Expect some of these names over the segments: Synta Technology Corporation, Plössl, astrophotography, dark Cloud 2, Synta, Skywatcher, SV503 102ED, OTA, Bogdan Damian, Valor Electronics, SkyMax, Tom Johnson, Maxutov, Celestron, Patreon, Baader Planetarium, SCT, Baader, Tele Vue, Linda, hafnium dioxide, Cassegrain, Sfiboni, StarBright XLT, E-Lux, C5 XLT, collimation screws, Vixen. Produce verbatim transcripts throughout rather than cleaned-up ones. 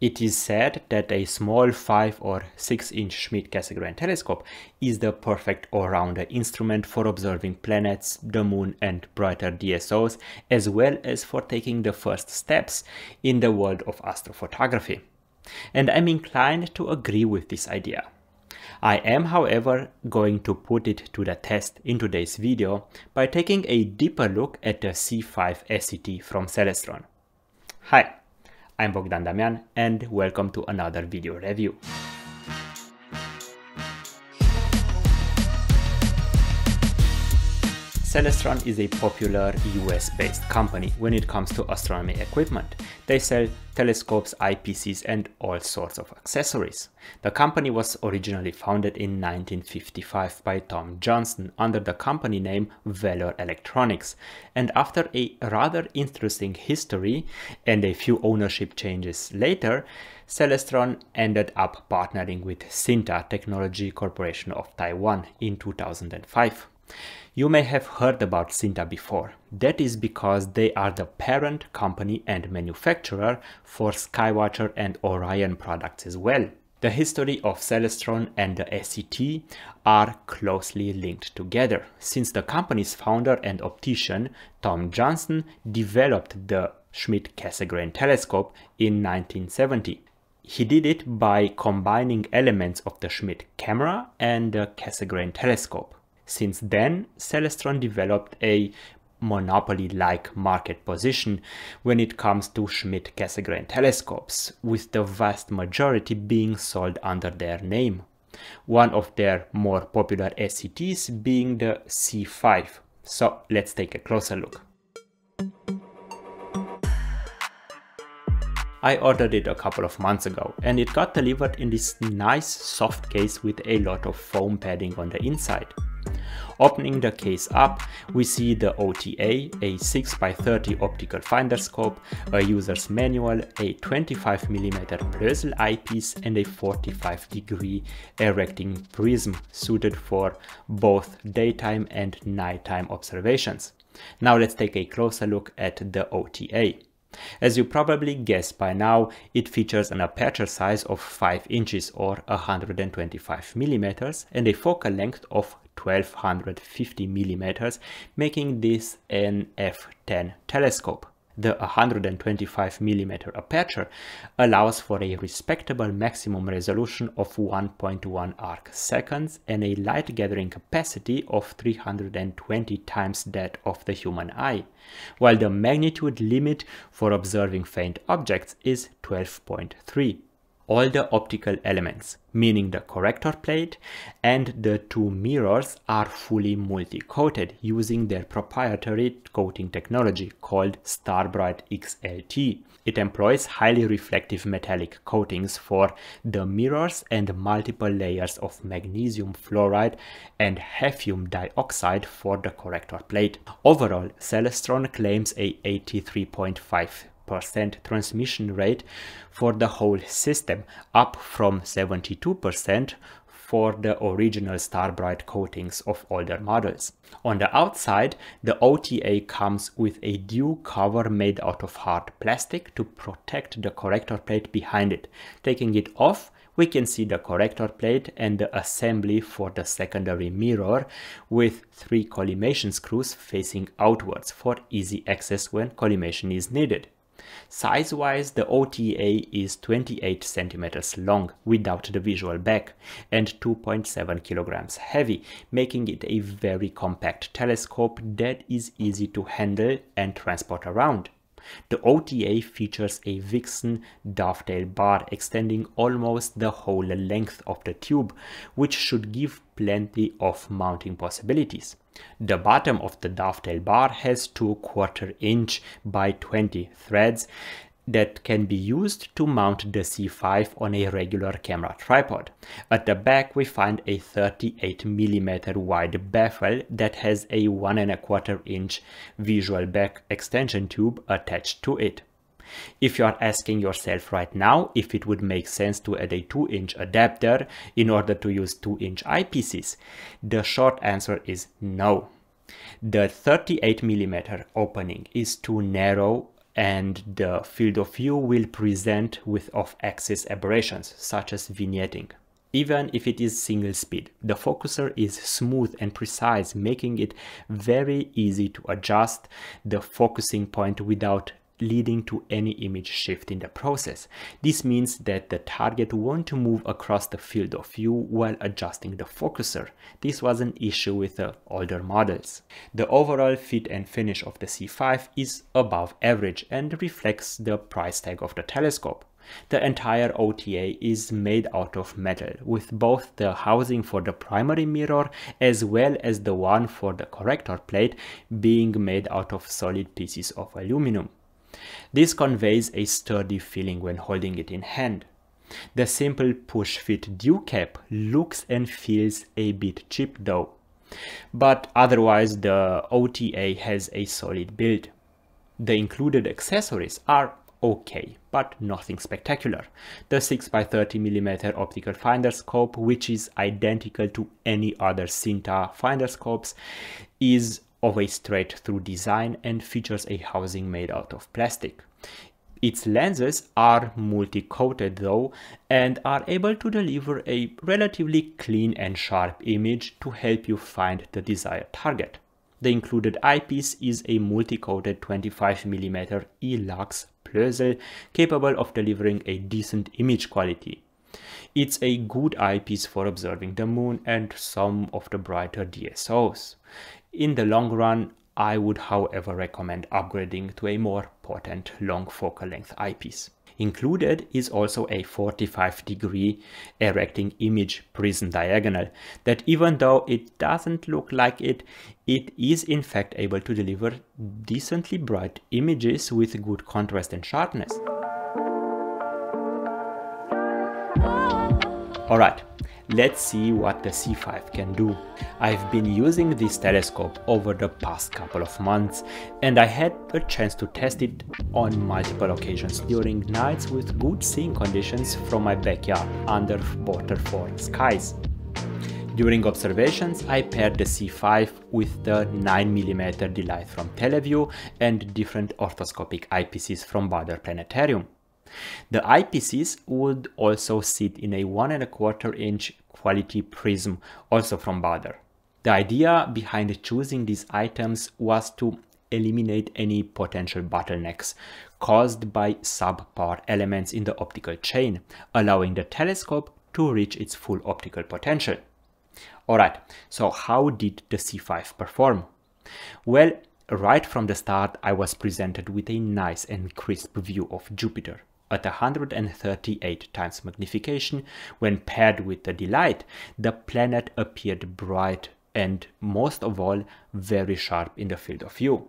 It is said that a small five or six inch Schmidt-Cassegrain telescope is the perfect all-rounder instrument for observing planets, the moon and brighter D S Os, as well as for taking the first steps in the world of astrophotography. And I'm inclined to agree with this idea. I am, however, going to put it to the test in today's video by taking a deeper look at the C five S C T from Celestron. Hi! I'm Bogdan Damian and welcome to another video review. Celestron is a popular U S based company when it comes to astronomy equipment. They sell telescopes, eyepieces and all sorts of accessories. The company was originally founded in nineteen fifty-five by Tom Johnson under the company name Valor Electronics, and after a rather interesting history and a few ownership changes later, Celestron ended up partnering with Sinta Technology Corporation of Taiwan in two thousand five. You may have heard about Synta before. That is because they are the parent company and manufacturer for Skywatcher and Orion products as well. The history of Celestron and the S C T are closely linked together, since the company's founder and optician Tom Johnson developed the Schmidt-Cassegrain telescope in nineteen seventy. He did it by combining elements of the Schmidt camera and the Cassegrain telescope. Since then, Celestron developed a monopoly-like market position when it comes to Schmidt-Cassegrain telescopes, with the vast majority being sold under their name. One of their more popular S C Ts being the C five. So let's take a closer look. I ordered it a couple of months ago and it got delivered in this nice soft case with a lot of foam padding on the inside. Opening the case up, we see the O T A, a six by thirty optical finder scope, a user's manual, a twenty-five millimeter Plössl eyepiece and a forty-five degree erecting prism suited for both daytime and nighttime observations. Now let's take a closer look at the O T A. As you probably guessed by now, it features an aperture size of five inches or one hundred twenty-five millimeters and a focal length of twelve fifty millimeters, making this an F ten telescope. The one hundred twenty-five millimeter aperture allows for a respectable maximum resolution of one point one arc seconds and a light gathering capacity of three hundred twenty times that of the human eye, while the magnitude limit for observing faint objects is twelve point three. All the optical elements, meaning the corrector plate and the two mirrors, are fully multi-coated using their proprietary coating technology called StarBright X L T. It employs highly reflective metallic coatings for the mirrors and multiple layers of magnesium fluoride and hafnium dioxide for the corrector plate. Overall, Celestron claims a eighty-three point five percent transmission rate for the whole system, up from seventy-two percent for the original StarBright coatings of older models. On the outside, the O T A comes with a dew cover made out of hard plastic to protect the corrector plate behind it. Taking it off, we can see the corrector plate and the assembly for the secondary mirror with three collimation screws facing outwards for easy access when collimation is needed. Size-wise, the O T A is twenty-eight centimeters long without the visual back and two point seven kilograms heavy, making it a very compact telescope that is easy to handle and transport around. The O T A features a Vixen dovetail bar extending almost the whole length of the tube, which should give plenty of mounting possibilities. The bottom of the dovetail bar has two quarter inch by twenty threads that can be used to mount the C five on a regular camera tripod. At the back we find a thirty-eight millimeter wide baffle that has a one and a quarter inch visual back extension tube attached to it. If you are asking yourself right now if it would make sense to add a two inch adapter in order to use two inch eyepieces, the short answer is no. The thirty-eight millimeter opening is too narrow and the field of view will present with off-axis aberrations, such as vignetting. Even if it is single speed, the focuser is smooth and precise, making it very easy to adjust the focusing point without leading to any image shift in the process. This means that the target won't move across the field of view while adjusting the focuser. This was an issue with the older models. The overall fit and finish of the C five is above average and reflects the price tag of the telescope. The entire O T A is made out of metal, with both the housing for the primary mirror as well as the one for the corrector plate being made out of solid pieces of aluminum. This conveys a sturdy feeling when holding it in hand. The simple push-fit dew cap looks and feels a bit cheap though, but otherwise the O T A has a solid build. The included accessories are okay, but nothing spectacular. The six by thirty millimeter optical finder scope, which is identical to any other Sinta finder scopes, is of a straight-through design and features a housing made out of plastic. Its lenses are multi-coated though, and are able to deliver a relatively clean and sharp image to help you find the desired target. The included eyepiece is a multi-coated twenty-five millimeter E-Lux Plössl, capable of delivering a decent image quality. It's a good eyepiece for observing the moon and some of the brighter D S Os. In the long run, I would however recommend upgrading to a more potent long focal length eyepiece. Included is also a forty-five degree erecting image prism diagonal that, even though it doesn't look like it, it is in fact able to deliver decently bright images with good contrast and sharpness. Alright, let's see what the C five can do. I've been using this telescope over the past couple of months, and I had a chance to test it on multiple occasions during nights with good seeing conditions from my backyard under waterfall skies. During observations, I paired the C five with the nine millimeter Delight from Tele Vue and different orthoscopic eyepieces from Baader Planetarium. The eyepieces would also sit in a one and a quarter inch quality prism, also from Baader. The idea behind choosing these items was to eliminate any potential bottlenecks caused by subpar elements in the optical chain, allowing the telescope to reach its full optical potential. Alright, so how did the C five perform? Well, right from the start I was presented with a nice and crisp view of Jupiter. At one hundred thirty-eight times magnification, when paired with the Delight, the planet appeared bright and, most of all, very sharp in the field of view.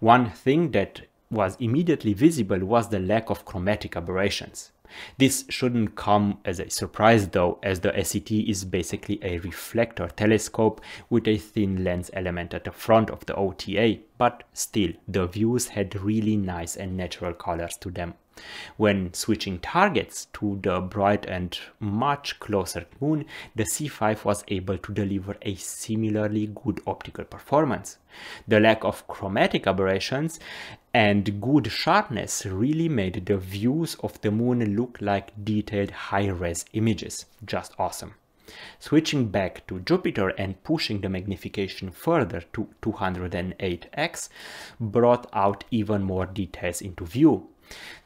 One thing that was immediately visible was the lack of chromatic aberrations. This shouldn't come as a surprise though, as the S C T is basically a reflector telescope with a thin lens element at the front of the O T A, but still, the views had really nice and natural colors to them. When switching targets to the bright and much closer moon, the C five was able to deliver a similarly good optical performance. The lack of chromatic aberrations and good sharpness really made the views of the moon look like detailed high-res images. Just awesome. Switching back to Jupiter and pushing the magnification further to two hundred eight x brought out even more details into view.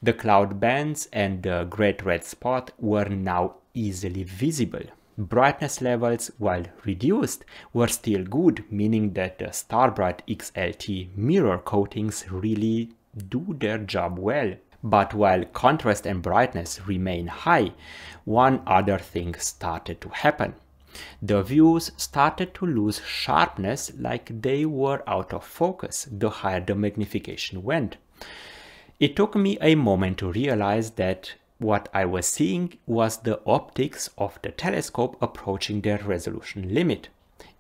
The cloud bands and the great red spot were now easily visible. Brightness levels, while reduced, were still good, meaning that the StarBright X L T mirror coatings really do their job well. But while contrast and brightness remain high, one other thing started to happen. The views started to lose sharpness, like they were out of focus the higher the magnification went. It took me a moment to realize that what I was seeing was the optics of the telescope approaching their resolution limit.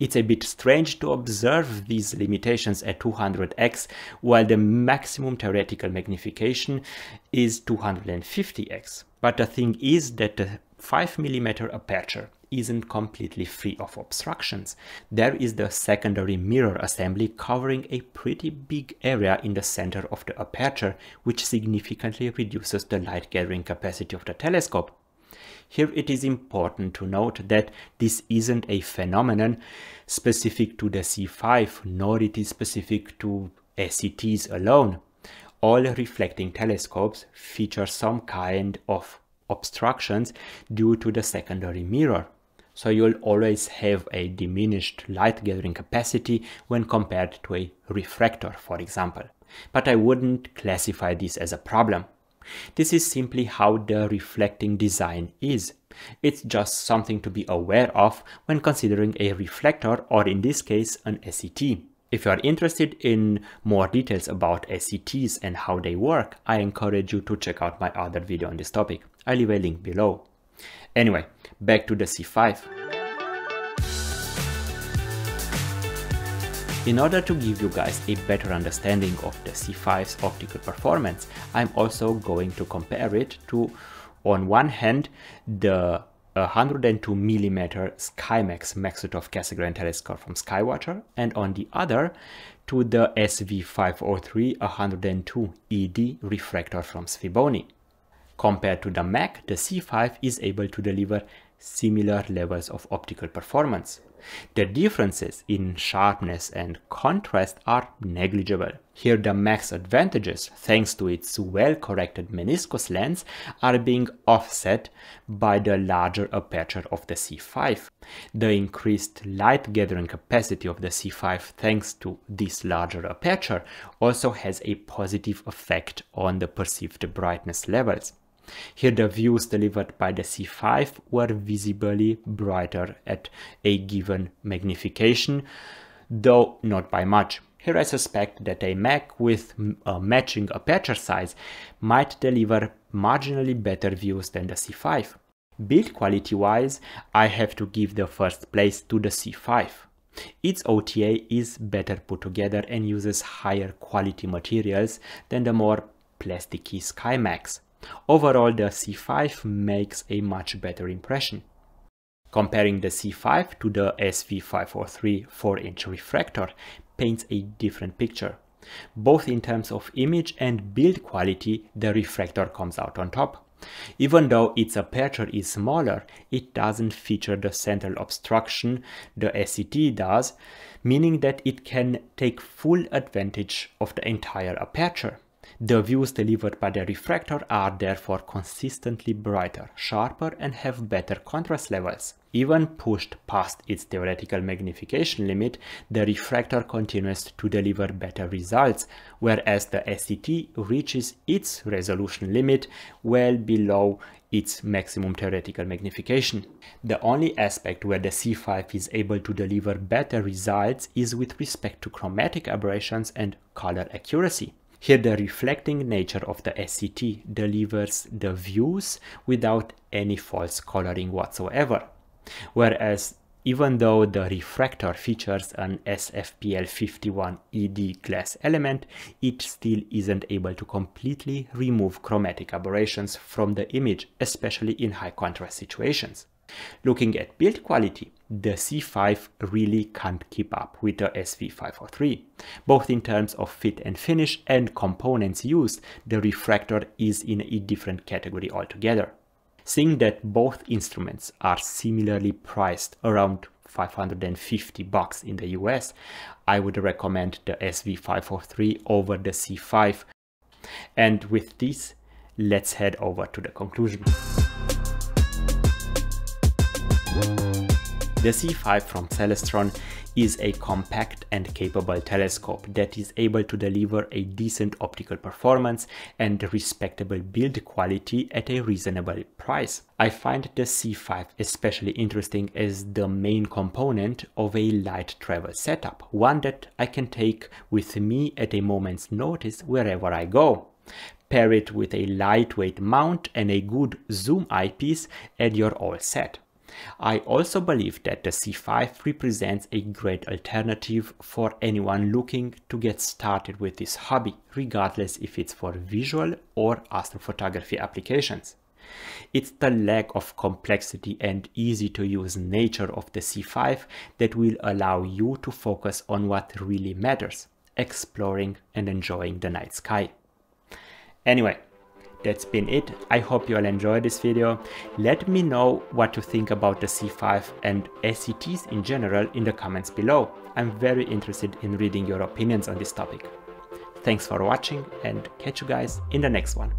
It's a bit strange to observe these limitations at two hundred x while the maximum theoretical magnification is two hundred fifty x. But the thing is that the five millimeter aperture isn't completely free of obstructions. There is the secondary mirror assembly covering a pretty big area in the center of the aperture, which significantly reduces the light gathering capacity of the telescope. Here it is important to note that this isn't a phenomenon specific to the C five, nor it is specific to S C Ts alone. All reflecting telescopes feature some kind of obstructions due to the secondary mirror, so you'll always have a diminished light gathering capacity when compared to a refractor, for example. But I wouldn't classify this as a problem. This is simply how the reflecting design is. It's just something to be aware of when considering a reflector, or in this case an S C T. If you are interested in more details about S C Ts and how they work, I encourage you to check out my other video on this topic. I leave a link below. Anyway, back to the C five. In order to give you guys a better understanding of the C five's optical performance, I'm also going to compare it to, on one hand, the one hundred two millimeter SkyMax Maxutov Cassegrain telescope from Skywatcher, and on the other to the S V five oh three dash one oh two E D refractor from Sfiboni. Compared to the Mac, the C five is able to deliver similar levels of optical performance. The differences in sharpness and contrast are negligible. Here the Mac's advantages, thanks to its well-corrected meniscus lens, are being offset by the larger aperture of the C five. The increased light gathering capacity of the C five, thanks to this larger aperture, also has a positive effect on the perceived brightness levels. Here the views delivered by the C five were visibly brighter at a given magnification, though not by much. Here I suspect that a Mac with a matching aperture size might deliver marginally better views than the C five. Build quality wise, I have to give the first place to the C five. Its O T A is better put together and uses higher quality materials than the more plasticky SkyMax. Overall, the C five makes a much better impression. Comparing the C five to the S V five oh three four inch refractor paints a different picture. Both in terms of image and build quality, the refractor comes out on top. Even though its aperture is smaller, it doesn't feature the central obstruction the S C T does, meaning that it can take full advantage of the entire aperture. The views delivered by the refractor are therefore consistently brighter, sharper, and have better contrast levels. Even pushed past its theoretical magnification limit, the refractor continues to deliver better results, whereas the S C T reaches its resolution limit well below its maximum theoretical magnification. The only aspect where the C five is able to deliver better results is with respect to chromatic aberrations and color accuracy. Here the reflecting nature of the S C T delivers the views without any false coloring whatsoever, whereas even though the refractor features an S F P L fifty-one E D glass element, it still isn't able to completely remove chromatic aberrations from the image, especially in high contrast situations. Looking at build quality, the C five really can't keep up with the S V five oh three. Both in terms of fit and finish and components used, the refractor is in a different category altogether. Seeing that both instruments are similarly priced around five hundred fifty bucks in the U S, I would recommend the S V five oh three over the C five. And with this, let's head over to the conclusion. The C five from Celestron is a compact and capable telescope that is able to deliver a decent optical performance and respectable build quality at a reasonable price. I find the C five especially interesting as the main component of a light travel setup, one that I can take with me at a moment's notice wherever I go. Pair it with a lightweight mount and a good zoom eyepiece and you're all set. I also believe that the C five represents a great alternative for anyone looking to get started with this hobby, regardless if it's for visual or astrophotography applications. It's the lack of complexity and easy to use nature of the C five that will allow you to focus on what really matters, exploring and enjoying the night sky. Anyway, that's been it. I hope you all enjoyed this video. Let me know what you think about the C five and S C Ts in general in the comments below. I'm very interested in reading your opinions on this topic. Thanks for watching and catch you guys in the next one.